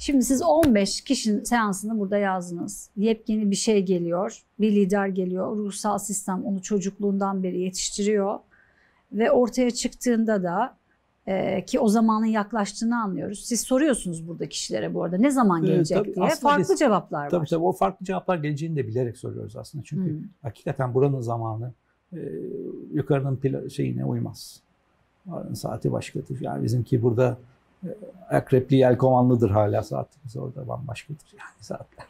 Şimdi siz 15 kişinin seansını burada yazdınız. Yepyeni bir şey geliyor, bir lider geliyor. Ruhsal sistem onu çocukluğundan beri yetiştiriyor. Ve ortaya çıktığında da ki o zamanın yaklaştığını anlıyoruz. Siz soruyorsunuz burada kişilere bu arada ne zaman gelecek diye. Farklı cevaplar var. Tabii o farklı cevaplar geleceğini de bilerek soruyoruz aslında. Çünkü hakikaten buranın zamanı yukarının şeyine uymaz. Buranın saati başkadır. Yani bizimki burada akrepli yelkovanlıdır hala saatimiz orada bambaşkadır yani saatler.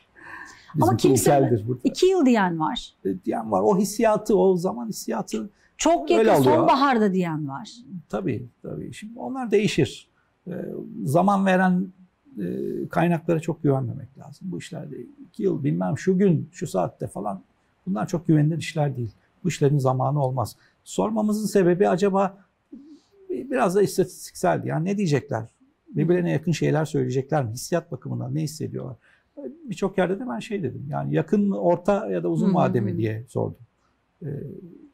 Bizim ama kimse 2 yıl diyen var. Diyen var. O hissiyatı, o zaman hissiyatı çok yakın sonbaharda diyen var. Tabii tabii. Şimdi onlar değişir. Zaman veren kaynaklara çok güvenmemek lazım bu işlerde. 2 yıl bilmem şu gün, şu saatte falan bunlar çok güvenilir işler değil. Bu işlerin zamanı olmaz. Sormamızın sebebi acaba biraz da istatistikseldi. Yani ne diyecekler? Birbirine yakın şeyler söyleyecekler mi? Hissiyat bakımından ne hissediyorlar? Birçok yerde de ben şey dedim. Yani yakın, orta ya da uzun vade mi diye sordum.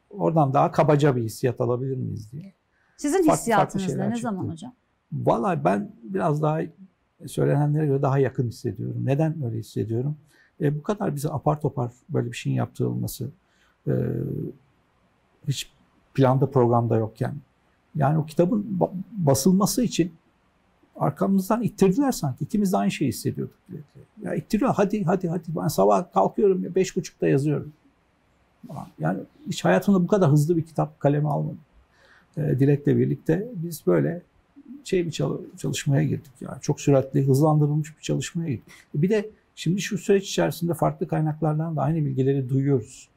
Oradan daha kabaca bir hissiyat alabilir miyiz diye. Sizin hissiyatınız ne zaman hocam? Vallahi ben biraz daha söylenenlere göre daha yakın hissediyorum. Neden öyle hissediyorum? Bu kadar bize apar topar böyle bir şeyin yaptırılması hiç planda programda yokken. Yani o kitabın basılması için arkamızdan ittirdiler sanki. İkimiz de aynı şeyi hissediyorduk. Ya ittiriyor, hadi. Ben sabah kalkıyorum, 5.30'da yazıyorum. Yani hiç hayatımda bu kadar hızlı bir kitap kaleme almadım. Dilek'le birlikte biz böyle bir çalışmaya girdik. Yani çok süratli, hızlandırılmış bir çalışmaya girdik. Bir de şimdi şu süreç içerisinde farklı kaynaklardan da aynı bilgileri duyuyoruz.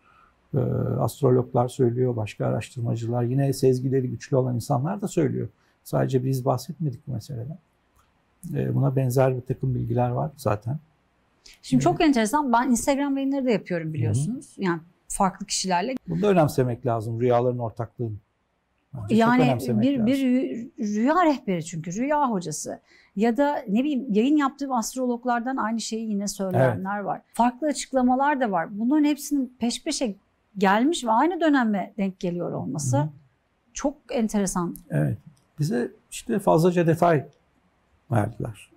Astrologlar söylüyor, başka araştırmacılar, yine sezgileri güçlü olan insanlar da söylüyor. Sadece biz bahsetmedik bu meseleden. Buna benzer bir takım bilgiler var zaten. Şimdi çok enteresan. Ben Instagram yayınları da yapıyorum biliyorsunuz. Yani farklı kişilerle. Bunu da önemsemek lazım. Rüyaların ortaklığını. Bence yani bir rüya rehberi çünkü. Rüya hocası. Ya da ne bileyim yayın yaptığım astrologlardan aynı şeyi yine söyleyenler var. Farklı açıklamalar da var. Bunların hepsinin peş peşe gelmiş ve aynı döneme denk geliyor olması çok enteresan. Evet. Bize işte fazlaca detay verdiler.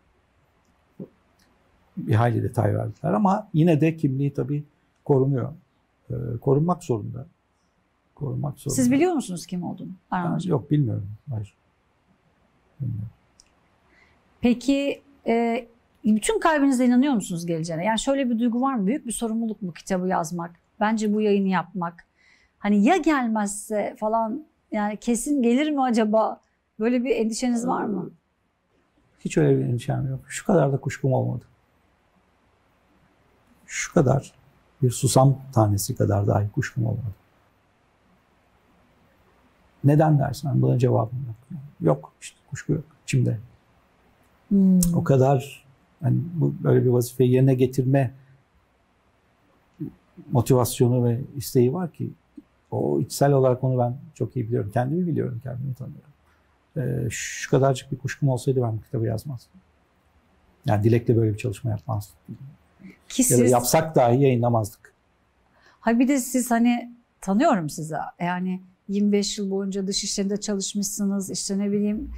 Bir hayli detay verdiler ama yine de kimliği tabii korunuyor. Korunmak zorunda. Korunmak zorunda. Siz biliyor musunuz kim olduğunu? Ben, yok bilmiyorum. Hayır. Bilmiyorum. Peki bütün kalbinize inanıyor musunuz geleceğine? Yani şöyle bir duygu var mı? Büyük bir sorumluluk bu kitabı yazmak. Bence bu yayını yapmak. Hani ya gelmezse falan yani kesin gelir mi acaba? Böyle bir endişeniz var mı? Hiç öyle bir endişem yok. Şu kadar da kuşkum olmadı. Şu kadar bir susam tanesi kadar dahi kuşkum olmadı. Neden dersen buna cevabım yok. Yok işte kuşku yok içimde. O kadar hani bu böyle bir vazifeyi yerine getirme motivasyonu ve isteği var ki o içsel olarak onu ben çok iyi biliyorum. Kendimi biliyorum, kendimi tanıyorum. Şu kadarcık bir kuşkum olsaydı ben bu kitabı yazmazdım. Yani Dilek'le böyle bir çalışma yapmazdık. Ki ya da yapsak dahi yayınlamazdık. Hayır bir de siz hani tanıyorum sizi. Yani 25 yıl boyunca dış işlerinde çalışmışsınız. İşte ne bileyim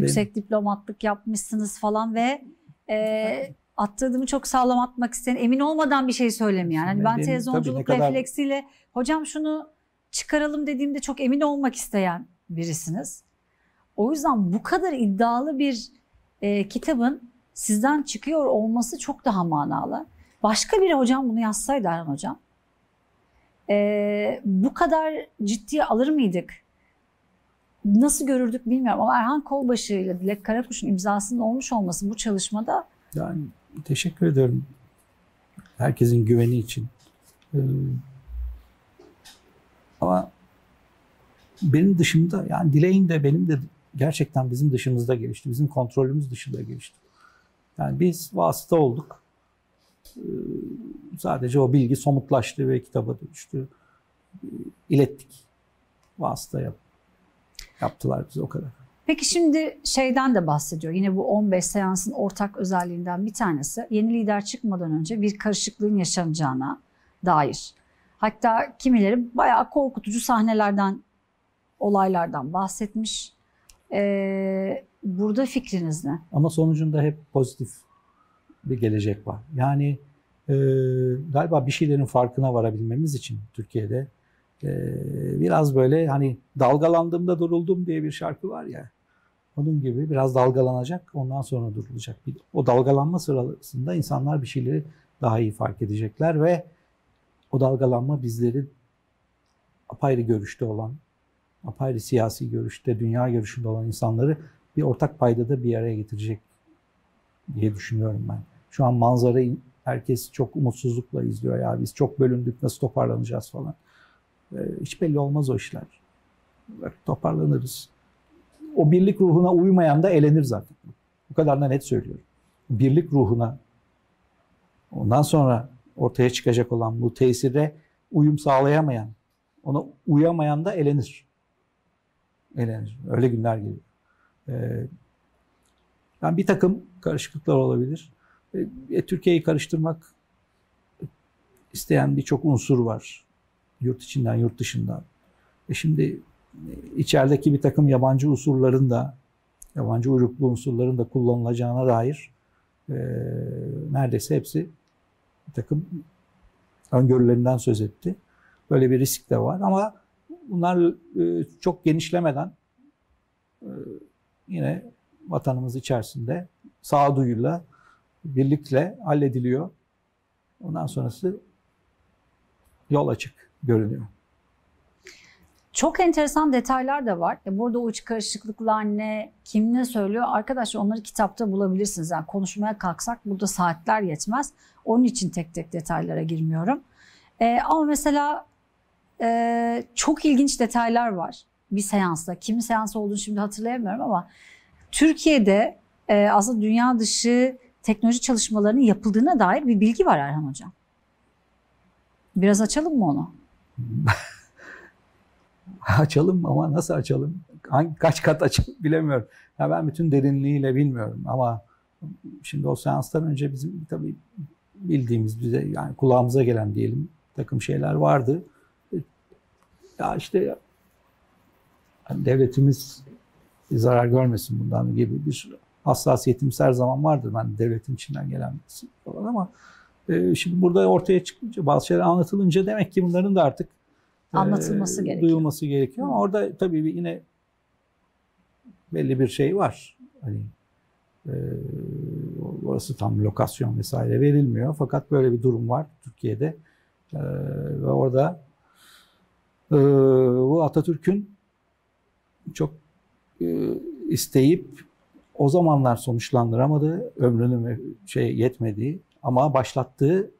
yüksek diplomatlık yapmışsınız falan ve attığı adımı çok sağlam atmak isteyen emin olmadan bir şey söylemeyen. Yani ben televizyonculuk refleksiyle hocam şunu çıkaralım dediğimde çok emin olmak isteyen birisiniz. O yüzden bu kadar iddialı bir kitabın sizden çıkıyor olması çok daha manalı. Başka biri hocam bunu yazsaydı Erhan hocam. Bu kadar ciddiye alır mıydık? Nasıl görürdük bilmiyorum ama Erhan Kolbaşı ile Dilek Karakuş'un imzasının olmuş olması bu çalışmada. Yani teşekkür ediyorum. Herkesin güveni için. Ama benim dışımda yani Dilek'in de benim de gerçekten bizim dışımızda gelişti. Bizim kontrolümüz dışında gelişti. Yani biz vasıta olduk. Sadece o bilgi somutlaştı ve kitaba dönüştü. İlettik. Vasıta yaptılar bize o kadar. Peki şimdi şeyden de bahsediyor. Yine bu 15 seansın ortak özelliğinden bir tanesi. Yeni lider çıkmadan önce bir karışıklığın yaşanacağına dair. Hatta kimileri bayağı korkutucu sahnelerden, olaylardan bahsetmiş. Burada fikriniz ne? Ama sonucunda hep pozitif bir gelecek var. Yani galiba bir şeylerin farkına varabilmemiz için Türkiye'de biraz böyle hani dalgalandığımda duruldum diye bir şarkı var ya. Onun gibi biraz dalgalanacak, ondan sonra durulacak. O dalgalanma sırasında insanlar bir şeyleri daha iyi fark edecekler ve o dalgalanma bizleri apayrı görüşte olan, apayrı siyasi görüşte, dünya görüşünde olan insanları bir ortak paydada bir araya getirecek diye düşünüyorum ben. Şu an manzarayı herkes çok umutsuzlukla izliyor ya, biz çok bölündük, nasıl toparlanacağız falan. Hiç belli olmaz o işler. Toparlanırız. O birlik ruhuna uymayan da elenir zaten. Bu kadar da net söylüyorum. Birlik ruhuna, ondan sonra ortaya çıkacak olan bu tesire uyum sağlayamayan, ona uyamayan da elenir. Elenir. Öyle günler geliyor. Yani bir takım karışıklıklar olabilir. Türkiye'yi karıştırmak isteyen birçok unsur var. Yurt içinden, yurt dışından. Şimdi içerideki bir takım yabancı unsurların da, yabancı uyruklu unsurların da kullanılacağına dair neredeyse hepsi bir takım öngörülerinden söz etti. Böyle bir risk de var ama bunlar çok genişlemeden yine vatanımız içerisinde sağduyuyla, birlikle hallediliyor. Ondan sonrası yol açık görünüyor. Çok enteresan detaylar da var. Burada o iç karışıklıklar ne, kim ne söylüyor? Arkadaşlar onları kitapta bulabilirsiniz. Yani konuşmaya kalksak burada saatler yetmez. Onun için tek tek detaylara girmiyorum. Ama mesela çok ilginç detaylar var bir seansta. Kimin seansı olduğunu şimdi hatırlayamıyorum ama Türkiye'de aslında dünya dışı teknoloji çalışmalarının yapıldığına dair bir bilgi var Erhan Hocam. Biraz açalım mı onu? Açalım ama nasıl açalım? Kaç kat açalım bilemiyorum. Ya ben bütün derinliğiyle bilmiyorum ama şimdi o seanstan önce bizim tabii bildiğimiz, bize yani kulağımıza gelen diyelim takım şeyler vardı. Ya işte devletimiz zarar görmesin bundan gibi bir hassasiyetimiz her zaman vardır. Ben devletin içinden gelen birisi falan ama şimdi burada ortaya çıkınca, bazı şeyler anlatılınca demek ki bunların da artık anlatılması gerekiyor. Duyulması gerekiyor ama orada tabii yine belli bir şey var. Hani orası tam lokasyon vesaire verilmiyor fakat böyle bir durum var Türkiye'de ve orada bu Atatürk'ün çok isteyip o zamanlar sonuçlandıramadığı, ömrünün yetmediği ama başlattığı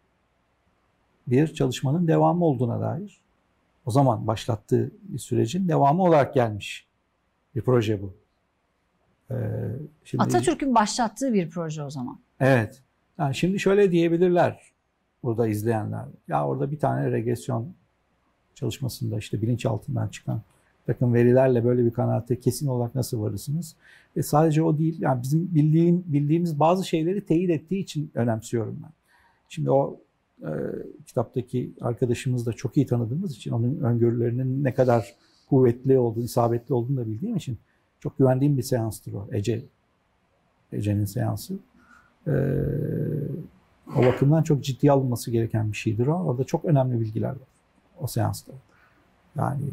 bir çalışmanın devamı olduğuna dair, o zaman başlattığı bir sürecin devamı olarak gelmiş bir proje bu. Şimdi Atatürk'ün başlattığı bir proje o zaman. Evet. Yani şimdi şöyle diyebilirler burada izleyenler. Ya orada bir tane regresyon çalışmasında işte bilinçaltından çıkan bakın verilerle böyle bir kanaate kesin olarak nasıl varırsınız? Sadece o değil, yani bizim bildiğimiz bazı şeyleri teyit ettiği için önemsiyorum ben. Şimdi o kitaptaki arkadaşımızı da çok iyi tanıdığımız için, onun öngörülerinin ne kadar kuvvetli olduğunu, isabetli olduğunu da bildiğim için çok güvendiğim bir seanstır o. Ece'nin seansı. O bakımdan çok ciddiye alınması gereken bir şeydir o. Orada çok önemli bilgiler var o seansta. Yani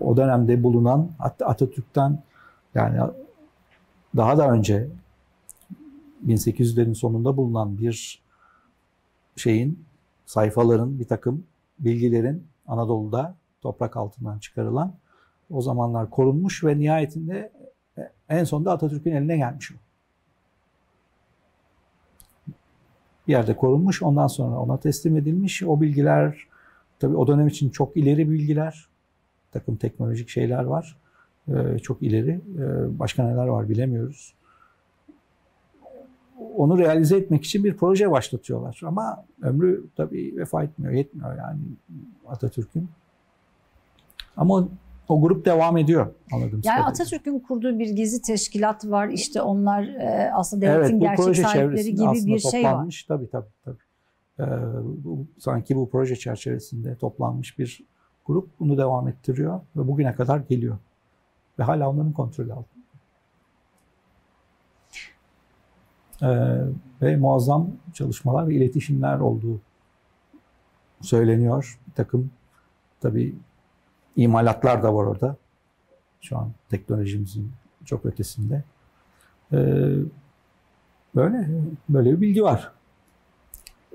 o dönemde bulunan, hatta Atatürk'ten yani daha da önce 1800'lerin sonunda bulunan bir şeyin, sayfaların, bir takım bilgilerin Anadolu'da toprak altından çıkarılan, o zamanlar korunmuş ve nihayetinde en sonunda Atatürk'ün eline gelmiş o. Bir yerde korunmuş, ondan sonra ona teslim edilmiş. O bilgiler tabii o dönem için çok ileri bilgiler. Bir takım teknolojik şeyler var. Çok ileri. Başka neler var bilemiyoruz. Onu realize etmek için bir proje başlatıyorlar. Ama ömrü tabii vefa etmiyor, yetmiyor yani Atatürk'ün. Ama o grup devam ediyor anladığım kadarıyla. Yani Atatürk'ün kurduğu bir gizli teşkilat var. İşte onlar aslında devletin gerçek sahipleri gibi bir şey var. Tabii. Sanki bu proje çerçevesinde toplanmış bir grup bunu devam ettiriyor ve bugüne kadar geliyor. Ve hala onların kontrolü altında. ve muazzam çalışmalar ve iletişimler olduğu söyleniyor. Bir takım tabii imalatlar da var orada. Şu an teknolojimizin çok ötesinde. Böyle bir bilgi var.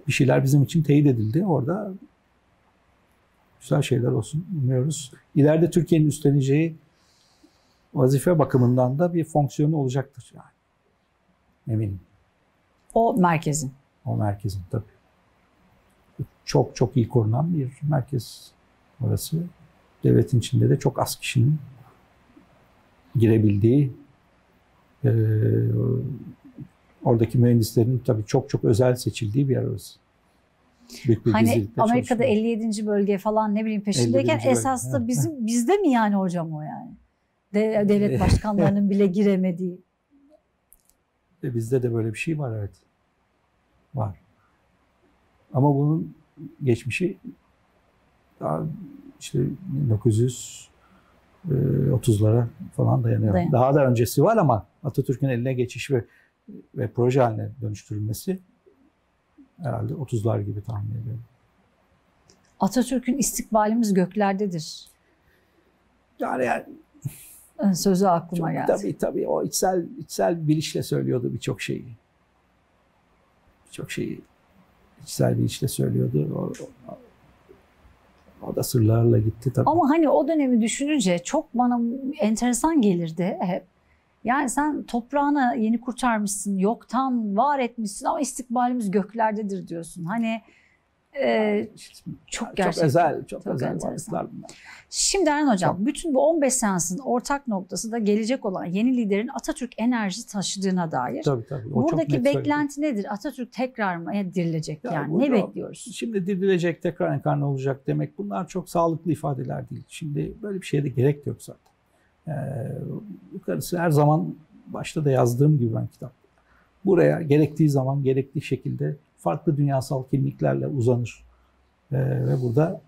Bir şeyler bizim için teyit edildi. Orada güzel şeyler olsun umuyoruz. İleride Türkiye'nin üstleneceği vazife bakımından da bir fonksiyonu olacaktır yani. Eminim. O merkezin tabii. Çok çok iyi korunan bir merkez orası. Devletin içinde de çok az kişinin girebildiği, oradaki mühendislerin tabii çok çok özel seçildiği bir yer orası. Hani Amerika'da 57. bölge falan ne bileyim peşindeyken esasında bizde mi yani hocam o yani? Devlet başkanlarının bile giremediği. Bizde de böyle bir şey var, evet. Var. Ama bunun geçmişi daha işte 1930'lara falan dayanıyor. Daha da öncesi var ama Atatürk'ün eline geçiş ve proje haline dönüştürülmesi herhalde 30'lar gibi tahmin ediyorum. Atatürk'ün istikbalimiz göklerdedir. Yani sözü aklıma geldi. Tabii o içsel bilinçle söylüyordu birçok şeyi. Birçok şeyi içsel bilinçle söylüyordu. O da sırlarla gitti tabii. Ama hani o dönemi düşününce çok bana enteresan gelirdi hep. Yani sen toprağına yeni kurtarmışsın, yoktan var etmişsin ama istikbalimiz göklerdedir diyorsun. Hani çok gerçekten. Çok özel varlıklar bunlar. Şimdi Erhan Hocam, bütün bu 15 seansın ortak noktası da gelecek olan yeni liderin Atatürk enerji taşıdığına dair. Tabii. Buradaki beklenti nedir? Atatürk tekrar mı dirilecek yani? Ne bekliyoruz? Şimdi dirilecek, tekrar enkarne olacak demek, bunlar çok sağlıklı ifadeler değil. Şimdi böyle bir şeye de gerek yok zaten. Yukarısı her zaman başta da yazdığım gibi ben kitap. Buraya gerektiği zaman gerektiği şekilde farklı dünyasal kimliklerle uzanır ve burada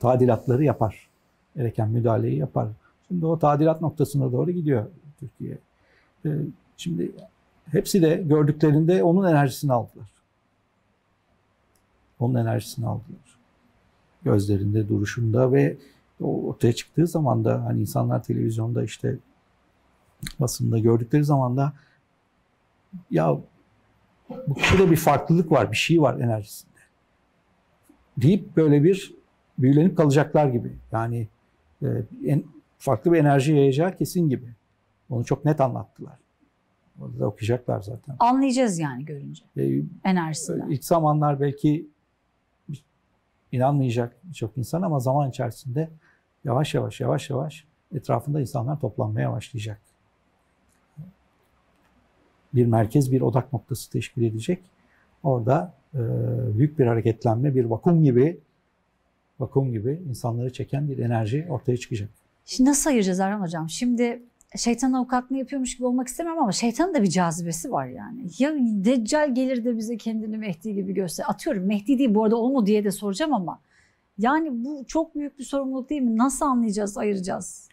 tadilatları yapar. Gereken müdahaleyi yapar. Şimdi o tadilat noktasına doğru gidiyor Türkiye. Şimdi hepsi de gördüklerinde onun enerjisini aldılar. Onun enerjisini aldılar. Gözlerinde, duruşunda ve o ortaya çıktığı zaman da hani insanlar televizyonda işte basında gördükleri zaman da ya bu kişide bir farklılık var, bir şey var enerjisinde deyip böyle bir büyülenip kalacaklar gibi. Yani farklı bir enerji yayacağı kesin gibi. Onu çok net anlattılar. Orada da okuyacaklar zaten. Anlayacağız yani görünce enerjisinden. İlk zamanlar belki İnanmayacak birçok insan ama zaman içerisinde yavaş yavaş etrafında insanlar toplanmaya başlayacak. Bir merkez, bir odak noktası teşkil edecek. Orada büyük bir hareketlenme, bir vakum gibi insanları çeken bir enerji ortaya çıkacak. Şimdi nasıl ayıracağız Erhan Hocam? Şimdi şeytanın avukatlığını yapıyormuş gibi olmak istemiyorum ama şeytanın da bir cazibesi var yani. Ya Deccal gelir de bize kendini Mehdi gibi gösterir. Atıyorum Mehdi değil bu arada, o mu diye de soracağım ama. Yani bu çok büyük bir sorumluluk değil mi? Nasıl anlayacağız, ayıracağız?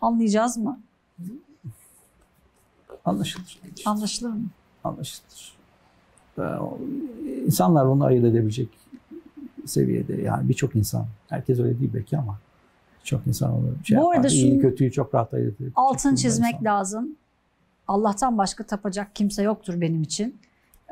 Anlayacağız mı? Anlaşılır. Anlaşılır mı? Anlaşılır. İnsanlar onu ayırt edebilecek seviyede. Yani birçok insan. Herkes öyle değil belki ama. Çok insan olur. Bu arada iyi kötüyü çok rahat ayırt ediyor. Altını çizmek lazım. Allah'tan başka tapacak kimse yoktur benim için.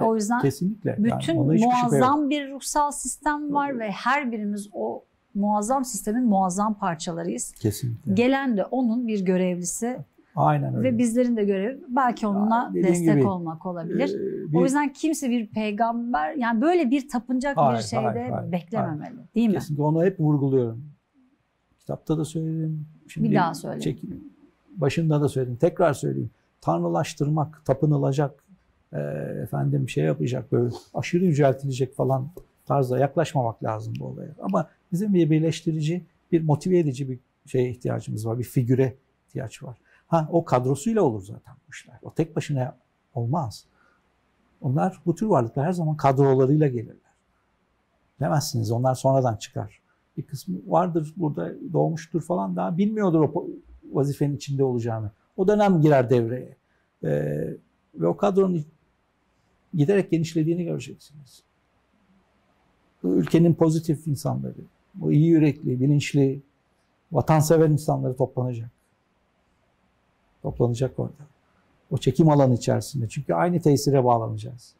O yüzden kesinlikle. Bütün yani muazzam bir ruhsal sistem var ve her birimiz o muazzam sistemin muazzam parçalarıyız. Kesinlikle. Gelen de onun bir görevlisi. Aynen öyle. Ve bizlerin de görevi belki onunla destek olmak olabilir. O yüzden kimse bir peygamber, yani böyle bir tapınacak bir şeyde beklememeli. Hayır. Değil mi? Kesinlikle onu hep vurguluyorum. Kitapta da söyledim. Şimdi bir daha söyleyeyim. Başında da söyledim. Tekrar söyleyeyim. Tanrılaştırmak, tapınılacak, efendim şey yapacak, böyle aşırı yüceltilecek falan tarzda yaklaşmamak lazım bu olaya. Ama bizim bir birleştirici, bir motive edici bir şeye ihtiyacımız var. Bir figüre ihtiyaç var. O kadrosuyla olur zaten bu işler. O tek başına olmaz. Onlar, bu tür varlıklar her zaman kadrolarıyla gelirler. Demezsiniz. Onlar sonradan çıkar. Bir kısmı vardır burada, doğmuştur falan, daha bilmiyordur o vazifenin içinde olacağını. O dönem girer devreye. Ve o kadronun giderek genişlediğini göreceksiniz. Bu ülkenin pozitif insanları, bu iyi yürekli, bilinçli, vatansever insanları toplanacak. Toplanacak orada. O çekim alanı içerisinde. Çünkü aynı tesire bağlanacağız.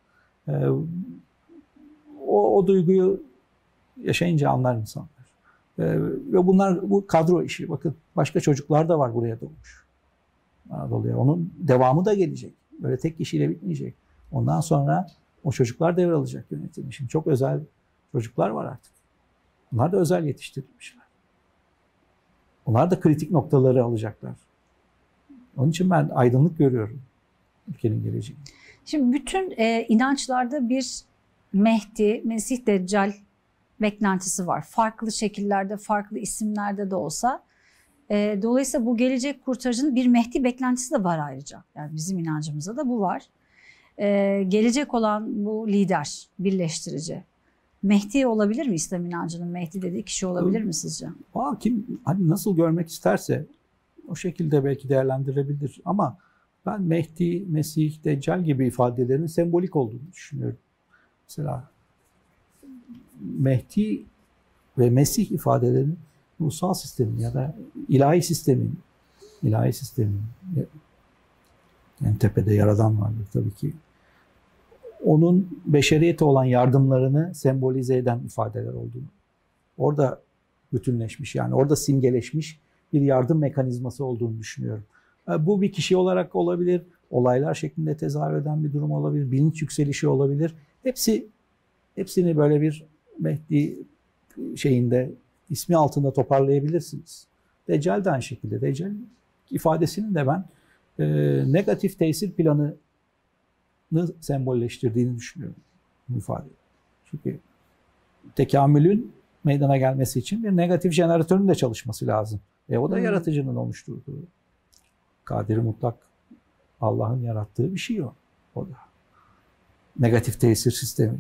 O duyguyu yaşayınca anlar insanlar. Ve bunlar, bu kadro işi. Bakın başka çocuklar da var buraya doğmuş. Anadolu'ya. Onun devamı da gelecek. Böyle tek kişiyle bitmeyecek. Ondan sonra o çocuklar devralacak yönetimi. Şimdi çok özel çocuklar var artık. Bunlar da özel yetiştirilmişler. Onlar da kritik noktaları alacaklar. Onun için ben aydınlık görüyorum ülkenin geleceğini. Şimdi bütün inançlarda bir Mehdi, Mesih Deccal beklentisi var. Farklı şekillerde, farklı isimlerde de olsa. Dolayısıyla bu gelecek kurtarıcının bir Mehdi beklentisi de var ayrıca. Yani bizim inancımızda da bu var. Gelecek olan bu lider, birleştirici. Mehdi olabilir mi? İslam inancının Mehdi dediği kişi olabilir mi sizce? Kim hani nasıl görmek isterse o şekilde belki değerlendirebilir. Ama ben Mehdi, Mesih, Deccal gibi ifadelerin sembolik olduğunu düşünüyorum. Mesela Mehdi ve Mesih ifadelerinin ruhsal sistemin ya da ilahi sistemin en tepede Yaradan vardır tabii ki. Onun beşeriyete olan yardımlarını sembolize eden ifadeler olduğunu. Orada bütünleşmiş, yani orada simgeleşmiş bir yardım mekanizması olduğunu düşünüyorum. Bu bir kişi olarak olabilir, olaylar şeklinde tezahür eden bir durum olabilir, bilinç yükselişi olabilir. Hepsini böyle bir Mehdi ismi altında toparlayabilirsiniz. Deccal de aynı şekilde. Deccal ifadesinin de ben negatif tesir planı sembolleştirdiğini düşünüyorum bu ifade. Çünkü tekamülün meydana gelmesi için bir negatif jeneratörün de çalışması lazım. O da yaratıcının oluşturduğu, kadiri mutlak Allah'ın yarattığı bir şey o da. Negatif tesir sistemi.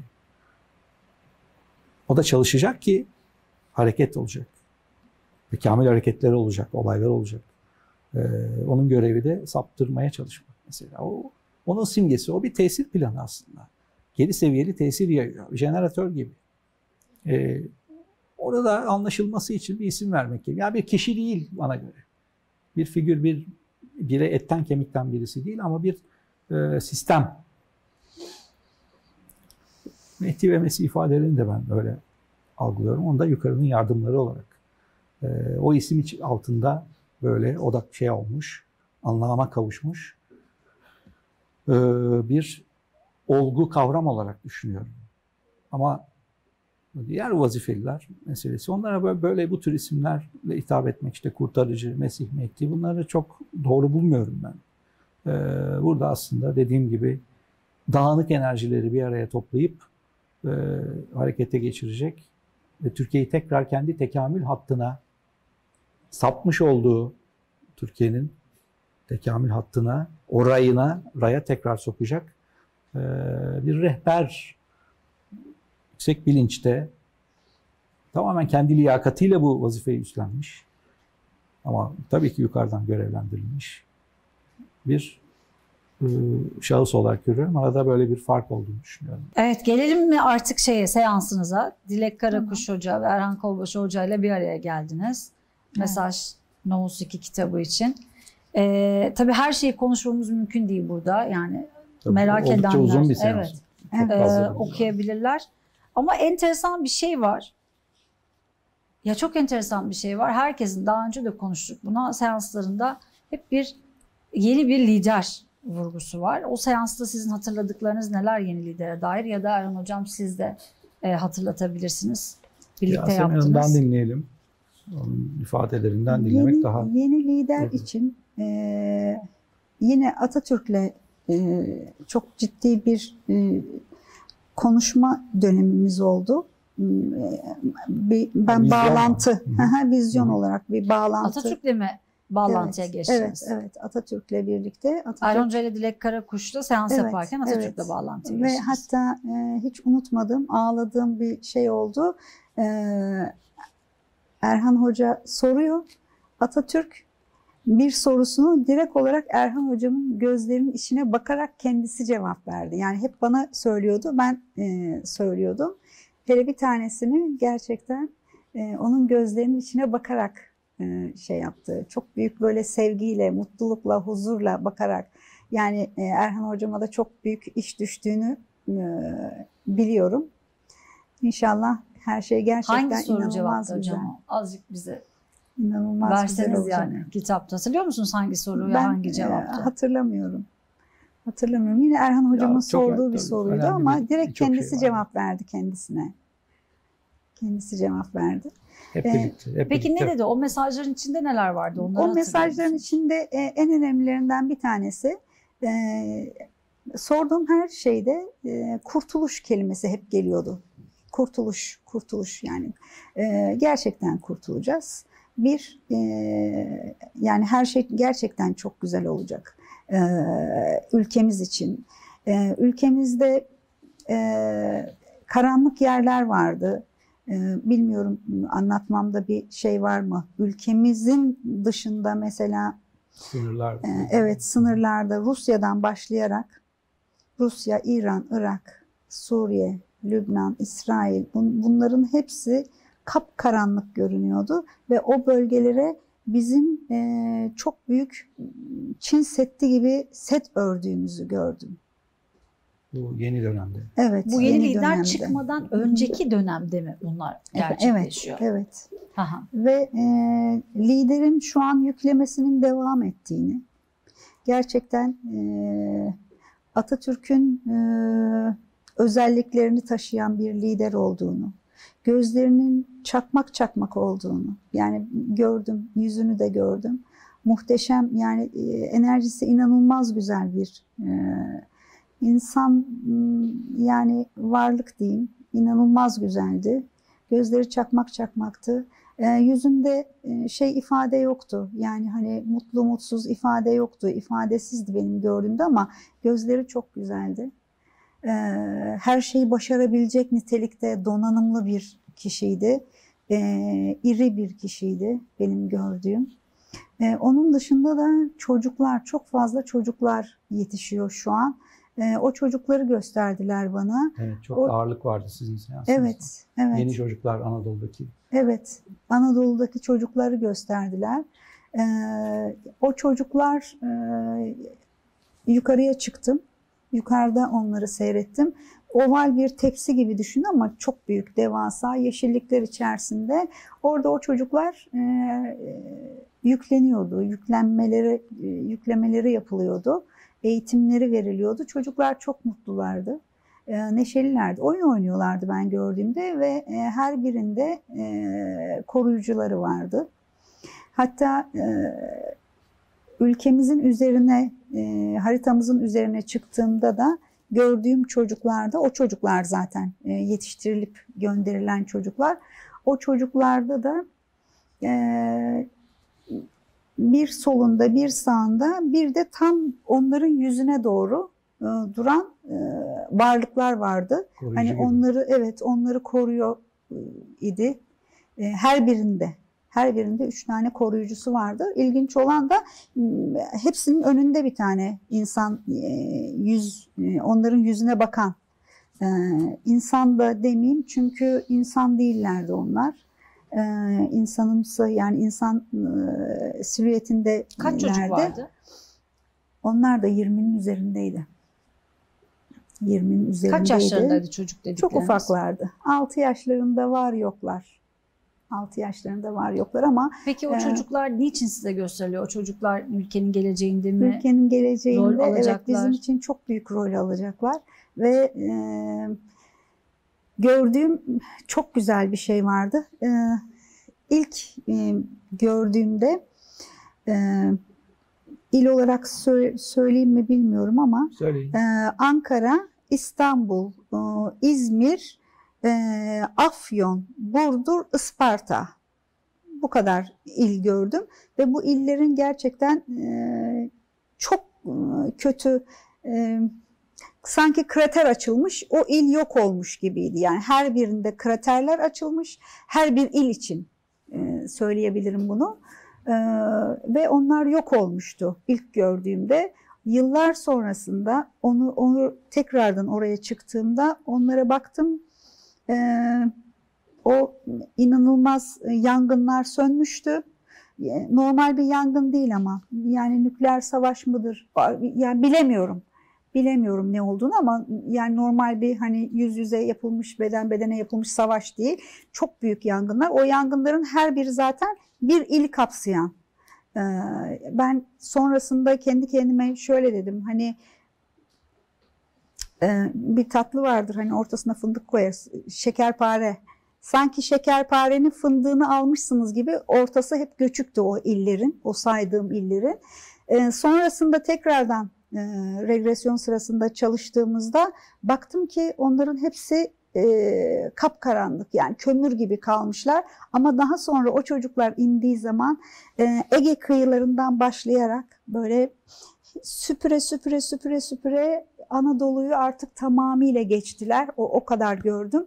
O da çalışacak ki hareket olacak. Tekamül hareketleri olacak, olaylar olacak. Onun görevi de saptırmaya çalışmak mesela. Onun simgesi, o bir tesir planı aslında. Geri seviyeli tesir yayıyor, jeneratör gibi. Orada anlaşılması için bir isim vermek gerekiyor. Bir kişi değil bana göre. Bir figür, bir bire etten kemikten birisi değil ama bir sistem. Mehdi ve Mesih ifadelerini de ben öyle algılıyorum. Onu da yukarının yardımları olarak. O isim altında böyle odak olmuş, anlama kavuşmuş bir olgu kavram olarak düşünüyorum. Ama diğer vazifeliler meselesi, onlara böyle bu tür isimlerle hitap etmek, işte kurtarıcı, Mesih, Mehdi, bunları çok doğru bulmuyorum ben. Burada aslında dediğim gibi dağınık enerjileri bir araya toplayıp harekete geçirecek ve Türkiye'yi tekrar kendi tekamül hattına sapmış olduğu Türkiye'nin tekamül hattına, raya tekrar sokacak bir rehber, yüksek bilinçte tamamen kendi liyakatıyla bu vazifeyi üstlenmiş ama tabii ki yukarıdan görevlendirilmiş bir şahıs olarak görüyorum. Arada böyle bir fark olduğunu düşünüyorum. Evet, gelelim mi artık seansınıza? Dilek Karakuş Hoca ve Erhan Kolbaşı Hoca ile bir araya geldiniz. Mesaj Nohus 2 kitabı için. Tabii her şeyi konuşmamız mümkün değil burada. Yani tabii, merak edenler uzun bir seans. Evet, okuyabilirler. Ama enteresan bir şey var. Çok enteresan bir şey var. Herkesin, daha önce de konuştuk buna, seanslarında hep yeni bir lider vurgusu var. O seansta sizin hatırladıklarınız neler yeni lidere dair, ya da Erhan Hocam siz de hatırlatabilirsiniz. Birlikte yaptınız. Ondan dinleyelim. Onun ifadelerinden dinlemek daha... Yeni lider için yine Atatürk'le çok ciddi bir konuşma dönemimiz oldu. Bağlantı, vizyon olarak bir bağlantı. Atatürk'le mi bağlantıya geçtiniz? Evet, Atatürk'le birlikte. Erhan Hoca ile Dilek Karakuş'la seans yaparken Atatürk'le bağlantıya geçtiniz. Ve hatta hiç unutmadığım, ağladığım bir şey oldu. Erhan Hoca soruyor, Atatürk bir sorusunu direkt olarak Erhan hocamın gözlerinin içine bakarak kendisi cevap verdi. Yani hep bana söylüyordu, ben söylüyordum. Hele bir tanesini gerçekten onun gözlerinin içine bakarak şey yaptı. Çok büyük böyle sevgiyle, mutlulukla, huzurla bakarak. Yani Erhan hocama da çok büyük iş düştüğünü biliyorum. İnşallah her şey gerçekten inanılmaz güzel. Hangi soru cevaptı hocam? Azıcık bize inanılmaz verseniz yani kitapta. Hatırlıyor musunuz hangi soru ve hangi cevaptı? Hatırlamıyorum. Hatırlamıyorum. Yine Erhan hocamın sorduğu bir soruydu ama direkt kendisi cevap verdi kendisine. Kendisi cevap verdi. Hep birlikte, hep peki birlikte. Ne dedi? O mesajların içinde neler vardı? Onları o mesajların içinde en önemlilerinden bir tanesi sorduğum her şeyde kurtuluş kelimesi hep geliyordu. Kurtuluş, kurtuluş yani gerçekten kurtulacağız. Bir yani her şey gerçekten çok güzel olacak ülkemiz için. Ülkemizde karanlık yerler vardı. Bilmiyorum anlatmamda bir şey var mı? Ülkemizin dışında mesela sınırlarda. Evet sınırlarda Rusya'dan başlayarak Rusya, İran, Irak, Suriye, Lübnan, İsrail bunların hepsi kapkaranlık görünüyordu ve o bölgelere bizim çok büyük Çin Seddi gibi set ördüğümüzü gördüm. Bu yeni dönemde. Evet. Bu yeni lider dönemde. Çıkmadan önceki dönemde mi bunlar gerçekleşiyor? Evet. Evet. Aha. Ve liderin şu an yüklemesinin devam ettiğini, gerçekten Atatürk'ün özelliklerini taşıyan bir lider olduğunu, gözlerinin çakmak çakmak olduğunu, yani gördüm, yüzünü de gördüm. Muhteşem, yani enerjisi inanılmaz güzel bir insan, yani varlık diyeyim, inanılmaz güzeldi. Gözleri çakmak çakmaktı. Yüzünde şey ifade yoktu. Yani hani mutlu mutsuz ifade yoktu. İfadesizdi benim gördüğümde ama gözleri çok güzeldi. Her şeyi başarabilecek nitelikte donanımlı bir kişiydi. İri bir kişiydi benim gördüğüm. Onun dışında da çocuklar, çok fazla çocuklar yetişiyor şu an. O çocukları gösterdiler bana. Evet, çok ağırlık vardı sizin seansınızda. Evet, evet. Yeni çocuklar Anadolu'daki. Evet, Anadolu'daki çocukları gösterdiler. O çocuklar yukarıya çıktım. Yukarıda onları seyrettim. Oval bir tepsi gibi düşün ama çok büyük, devasa, yeşillikler içerisinde. Orada o çocuklar yükleniyordu, yüklemeleri yapılıyordu. Eğitimleri veriliyordu. Çocuklar çok mutlulardı, neşelilerdi. Oyun oynuyorlardı ben gördüğümde ve her birinde koruyucuları vardı. Hatta ülkemizin üzerine, haritamızın üzerine çıktığımda da gördüğüm çocuklarda, o çocuklar zaten yetiştirilip gönderilen çocuklar, o çocuklarda da bir solunda, bir sağında, bir de tam onların yüzüne doğru duran varlıklar vardı. Koruyucu hani gibi. onları koruyor idi. Her birinde 3 tane koruyucusu vardı. İlginç olan da hepsinin önünde bir tane insan, onların yüzüne bakan. İnsan da demeyeyim çünkü insan değillerdi onlar. İnsanımsı, yani insan silüetinde. Kaç çocuk vardı? Onlar da 20'nin üzerindeydi. 20'nin üzerindeydi. Kaç yaşlarındaydı çocuk dedikleriniz? Çok ufaklardı. 6 yaşlarında var yoklar. 6 yaşlarında var yoklar ama... Peki o çocuklar niçin size gösteriliyor? O çocuklar ülkenin geleceğinde mi? Ülkenin geleceğinde rol alacaklar. Evet, bizim için çok büyük rol alacaklar. Ve gördüğüm çok güzel bir şey vardı. İlk gördüğümde il olarak söyleyeyim mi bilmiyorum ama Ankara, İstanbul, İzmir, Afyon, Burdur, Isparta, bu kadar il gördüm ve bu illerin gerçekten çok kötü, sanki krater açılmış, o il yok olmuş gibiydi. Yani her birinde kraterler açılmış, her bir il için söyleyebilirim bunu. Ve onlar yok olmuştu ilk gördüğümde. Yıllar sonrasında onu tekrardan oraya çıktığımda onlara baktım. O inanılmaz yangınlar sönmüştü. Normal bir yangın değil ama yani nükleer savaş mıdır? Yani bilemiyorum. Bilemiyorum ne olduğunu ama yani normal bir hani yüz yüze yapılmış, beden bedene yapılmış savaş değil. Çok büyük yangınlar. O yangınların her biri zaten bir ili kapsayan. Ben sonrasında kendi kendime şöyle dedim, hani bir tatlı vardır hani ortasına fındık koyarız, şekerpare. Sanki şekerparenin fındığını almışsınız gibi ortası hep göçüktü o illerin, o saydığım illerin. Sonrasında tekrardan regresyon sırasında çalıştığımızda baktım ki onların hepsi kapkaranlık, yani kömür gibi kalmışlar. Ama daha sonra o çocuklar indiği zaman Ege kıyılarından başlayarak böyle süpüre süpüre Anadolu'yu artık tamamıyla geçtiler. O kadar gördüm.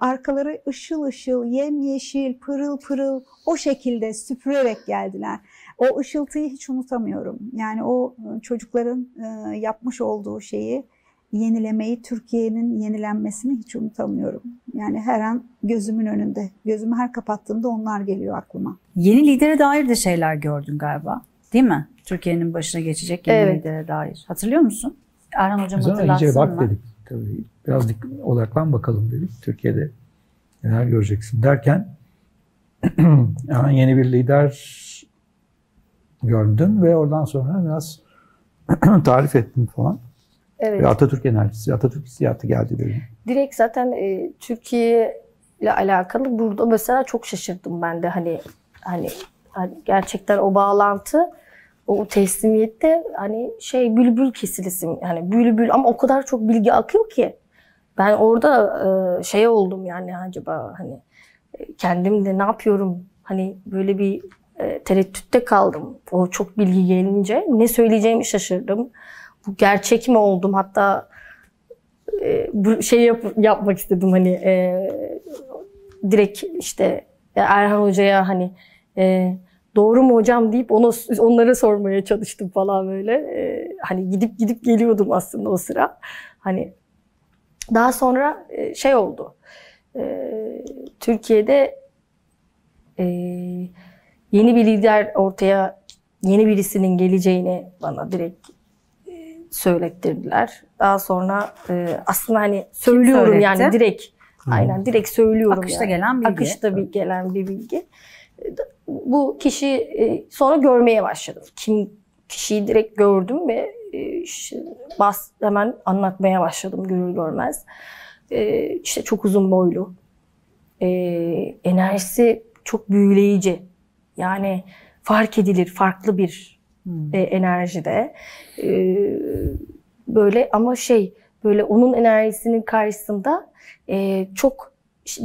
Arkaları ışıl ışıl, yemyeşil, pırıl pırıl o şekilde süpürerek geldiler. O ışıltıyı hiç unutamıyorum. Yani o çocukların yapmış olduğu şeyi, yenilemeyi, Türkiye'nin yenilenmesini hiç unutamıyorum. Yani her an gözümün önünde. Gözümü her kapattığımda onlar geliyor aklıma. Yeni lidere dair de şeyler gördün galiba, değil mi? Türkiye'nin başına geçecek yeni lidere dair. Hatırlıyor musun? Erhan Hocam hatırlatsın bak dedik. Tabii, biraz odaklan bakalım dedik. Türkiye'de neler göreceksin derken Erhan yeni bir lider gördün ve oradan sonra biraz tarif ettim falan. Evet. Atatürk enerjisi, Atatürk hissiyatı geldi dedim. Direkt zaten Türkiye ile alakalı burada mesela çok şaşırdım ben de hani gerçekten o bağlantı, o teslimiyette hani şey bülbül kesilisim yani bülbül ama o kadar çok bilgi akıyor ki ben orada şey oldum yani acaba hani kendimde ne yapıyorum hani böyle bir tereddütte kaldım. O çok bilgi gelince ne söyleyeceğimi şaşırdım. Bu gerçek mi oldum? Hatta yapmak istedim hani direkt işte Erhan Hoca'ya hani doğru mu hocam deyip onlara sormaya çalıştım falan böyle. Hani gidip geliyordum aslında o sıra. Hani daha sonra şey oldu. Türkiye'de yeni bir lider ortaya, yeni birisinin geleceğini bana direkt söylettirdiler. Daha sonra aslında hani söylüyorum yani direkt. Aynen direkt söylüyorum. Akışta yani gelen bilgi. Akışta gelen bir bilgi. Bu kişi sonra görmeye başladım. Kişiyi direkt gördüm ve hemen anlatmaya başladım görür görmez. İşte çok uzun boylu. Enerjisi çok büyüleyici. Yani fark edilir farklı bir enerjide. Böyle ama böyle onun enerjisinin karşısında çok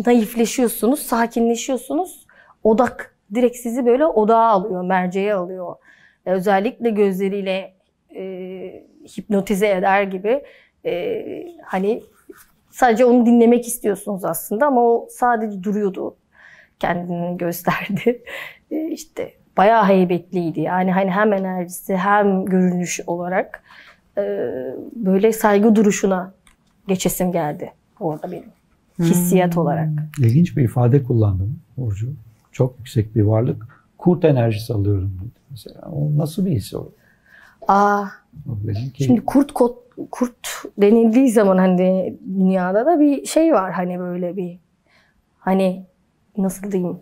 naifleşiyorsunuz, sakinleşiyorsunuz. Odak direkt sizi böyle odağa alıyor, merceğe alıyor. Özellikle gözleriyle hipnotize eder gibi hani sadece onu dinlemek istiyorsunuz aslında ama o sadece duruyordu. Kendini gösterdi. İşte bayağı heybetliydi. Yani hani hem enerjisi hem görünüş olarak böyle saygı duruşuna geçesim geldi orada benim hissiyat olarak. İlginç bir ifade kullandım Burcu. Çok yüksek bir varlık. Kurt enerjisi alıyorum dedi mesela. O nasıl bir his o? Şimdi kurt denildiği zaman hani dünyada da bir şey var hani böyle bir hani nasıl diyeyim?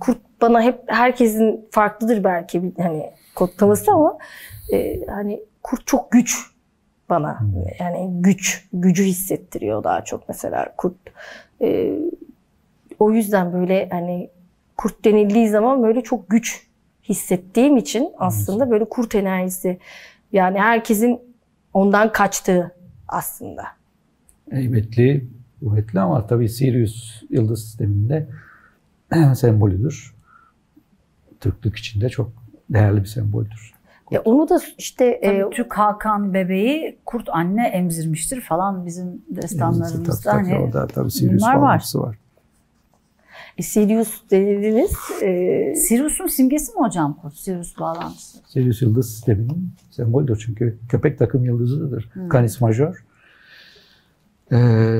Kurt bana hep herkesin farklıdır belki hani kodlaması ama hani kurt çok güç bana yani gücü hissettiriyor daha çok mesela kurt. O yüzden böyle hani kurt denildiği zaman böyle çok güç hissettiğim için aslında böyle kurt enerjisi yani herkesin ondan kaçtığı aslında. Heybetli, kuvvetli ama tabii Sirius yıldız sisteminde sembolüdür. Türklük içinde çok değerli bir semboldür. Onu da işte Türk Hakan bebeği kurt anne emzirmiştir falan bizim destanlarımızda. Hani, tabii Sirius bağlantısı var. Sirius denildiniz. Sirius'un simgesi mi hocam? Sirius bağlantısı. Sirius yıldız sisteminin sembolüdür. Çünkü köpek takım yıldızıdır. Canis Major.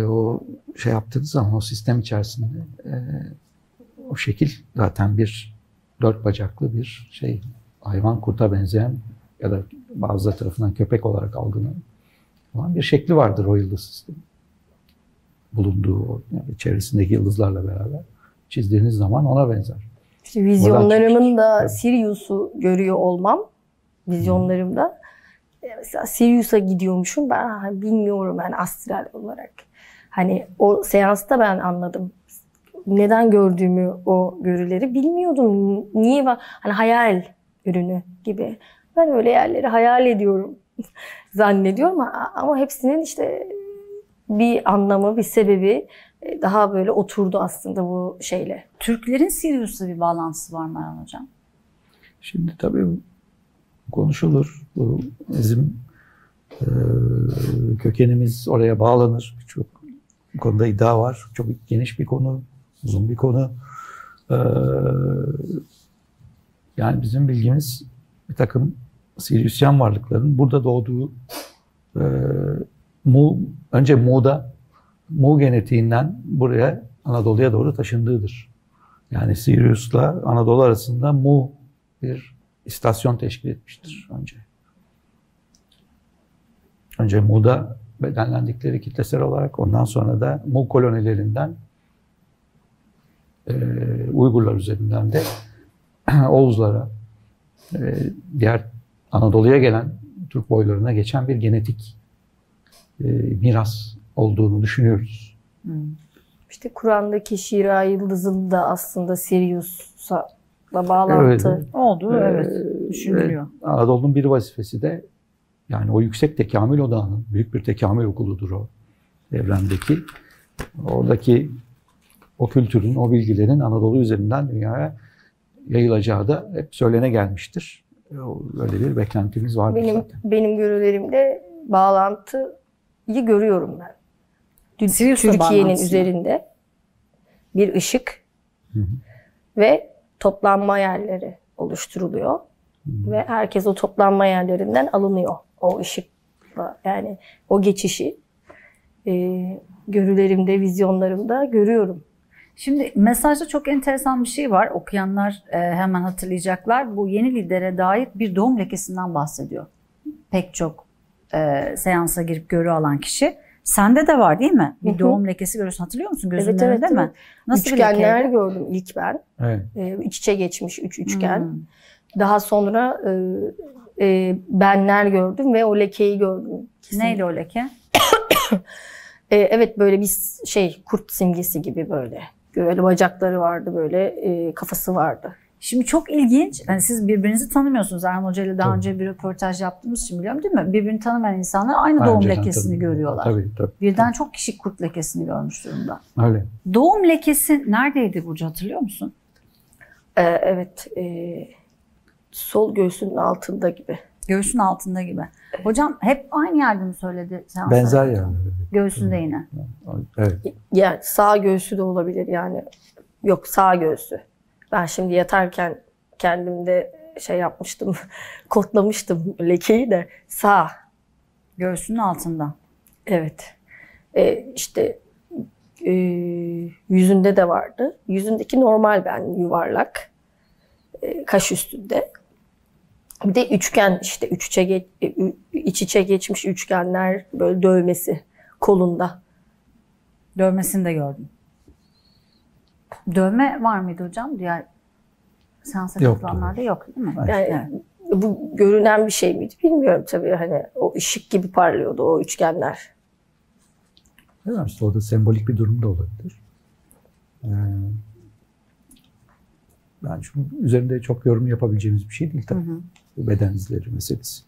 O şey yaptığınız zaman o sistem içerisinde o şekil zaten bir dört bacaklı bir şey. Hayvan kurta benzeyen ya da bazıları tarafından köpek olarak algılanan olan bir şekli vardır o yıldız sistemi. Bulunduğu, yani çevresindeki yıldızlarla beraber çizdiğiniz zaman ona benzer. İşte vizyonlarımın da evet. Sirius'u görüyor olmam, vizyonlarımda. Mesela Sirius'a gidiyormuşum, ben bilmiyorum yani astral olarak. Hani o seansta ben anladım. Neden gördüğümü o görüleri bilmiyordum. Niye var? Hani hayal ürünü gibi. Ben öyle yerleri hayal ediyorum zannediyorum ama hepsinin işte bir anlamı, bir sebebi daha böyle oturdu aslında bu şeyle. Türklerin Sirius'la bir bağlantısı var mı Erhan hocam? Şimdi tabii konuşulur. Bu bizim kökenimiz oraya bağlanır. Birçok konuda iddia var. Çok geniş bir konu, uzun bir konu. Yani bizim bilgimiz bir takım Siriusyan varlıkların burada doğduğu Mu genetiğinden buraya Anadolu'ya doğru taşındığıdır. Yani Sirius'la Anadolu arasında Mu bir istasyon teşkil etmiştir önce. Önce Mu'da bedenlendikleri kitlesel olarak, ondan sonra da Mu kolonilerinden Uygurlar üzerinden de Oğuzlara, diğer Anadolu'ya gelen Türk boylarına geçen bir genetik miras olduğunu düşünüyoruz. İşte Kur'an'daki Şira Yıldız'ın da aslında Sirius'la bağlantı olduğu düşünülüyor. Anadolu'nun bir vazifesi de yani o yüksek tekamül odağının büyük bir tekamül okuludur o evrendeki. Oradaki o kültürün, o bilgilerin Anadolu üzerinden dünyaya yayılacağı da hep söylene gelmiştir. Böyle bir beklentimiz vardır zaten. Benim görülerimde bağlantıyı görüyorum ben. Türkiye'nin üzerinde bir ışık ve toplanma yerleri oluşturuluyor. Ve herkes o toplanma yerlerinden alınıyor. O ışıkla yani o geçişi görülerimde, vizyonlarımda görüyorum. Şimdi mesajda çok enteresan bir şey var. Okuyanlar hemen hatırlayacaklar. Bu yeni lidere dair bir doğum lekesinden bahsediyor. Pek çok seansa girip görü alan kişi. Sende de var değil mi? Bir doğum lekesi görüyorsun. Hatırlıyor musun? Gözünün önünde değil mi? Nasıl üçgenler gördüm ilk ben. İç içe geçmiş üçgen. Daha sonra benler gördüm ve o lekeyi gördüm. Kesinlikle. Neyle o leke? Evet böyle bir şey kurt simgesi gibi böyle. Böyle bacakları vardı, böyle kafası vardı. Şimdi çok ilginç, yani siz birbirinizi tanımıyorsunuz. Erhan Hoca ile daha önce bir röportaj yaptığımız için biliyorum değil mi? Birbirini tanımayan insanlar aynı doğum lekesini görüyorlar. Tabii. Birden çok kişi kurt lekesini görmüş durumda. Öyle. Doğum lekesi neredeydi Burcu, hatırlıyor musun? Evet, sol göğsünün altında gibi. Göğsünün altında gibi. Hocam hep aynı yerde mi söyledi? Benzer yani. Göğsünde yine. Evet. Yani sağ göğsü de olabilir yani. Yok, sağ göğsü. Ben şimdi yatarken kendimde şey yapmıştım, kodlamıştım lekeyi de sağ. Göğsünün altında. Evet. İşte yüzünde de vardı. Yüzündeki normal yuvarlak. Kaş üstünde. Bir de üçgen işte iç içe geçmiş üçgenler böyle dövmesi kolunda. Dövmesini de gördüm. Dövme var mıydı hocam? Diğer seansa katılanlarda yok değil mi? Yani, bu görünen bir şey miydi bilmiyorum tabii, hani o ışık gibi parlıyordu o üçgenler. Evet, işte orada sembolik bir durum da olabilir. Yani şimdi üzerinde çok yorum yapabileceğimiz bir şey değil tabii. Beden izleri meselesi.